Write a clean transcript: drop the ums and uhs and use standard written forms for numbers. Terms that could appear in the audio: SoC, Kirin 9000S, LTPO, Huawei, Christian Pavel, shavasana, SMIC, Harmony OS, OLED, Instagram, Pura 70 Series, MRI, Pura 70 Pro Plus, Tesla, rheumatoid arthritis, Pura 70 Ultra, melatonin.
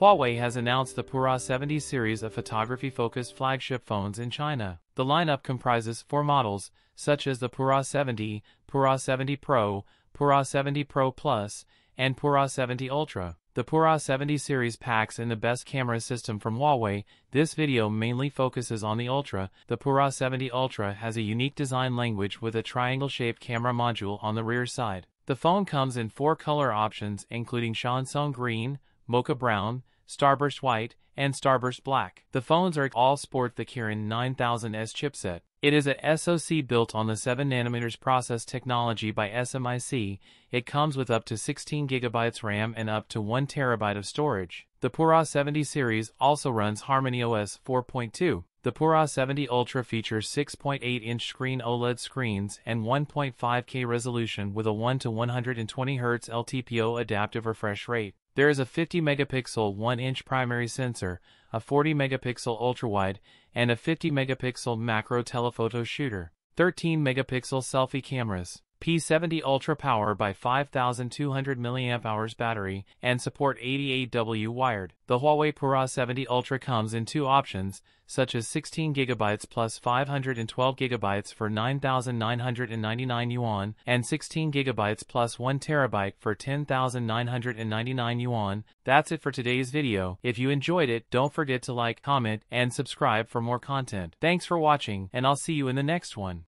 Huawei has announced the Pura 70 series of photography-focused flagship phones in China. The lineup comprises four models, such as the Pura 70, Pura 70 Pro, Pura 70 Pro Plus, and Pura 70 Ultra. The Pura 70 series packs in the best camera system from Huawei. This video mainly focuses on the Ultra. The Pura 70 Ultra has a unique design language with a triangle-shaped camera module on the rear side. The phone comes in four color options including Shantung Green, Mocha Brown, Starburst White, and Starburst Black. The phones are all sport the Kirin 9000S chipset. It is a SoC built on the 7nm process technology by SMIC. It comes with up to 16GB RAM and up to 1TB of storage. The Pura 70 series also runs Harmony OS 4.2. The Pura 70 Ultra features 6.8-inch screen OLED screens and 1.5K resolution with a 1 to 120Hz LTPO adaptive refresh rate. There is a 50-megapixel 1-inch primary sensor, a 40-megapixel ultrawide, and a 50-megapixel macro telephoto shooter. 13-megapixel selfie cameras. P70 Ultra powered by 5,200 mAh battery and support 88W wired. The Huawei Pura 70 Ultra comes in two options, such as 16GB plus 512GB for 9,999 yuan and 16GB plus 1TB for 10,999 yuan. That's it for today's video. If you enjoyed it, don't forget to like, comment, and subscribe for more content. Thanks for watching, and I'll see you in the next one.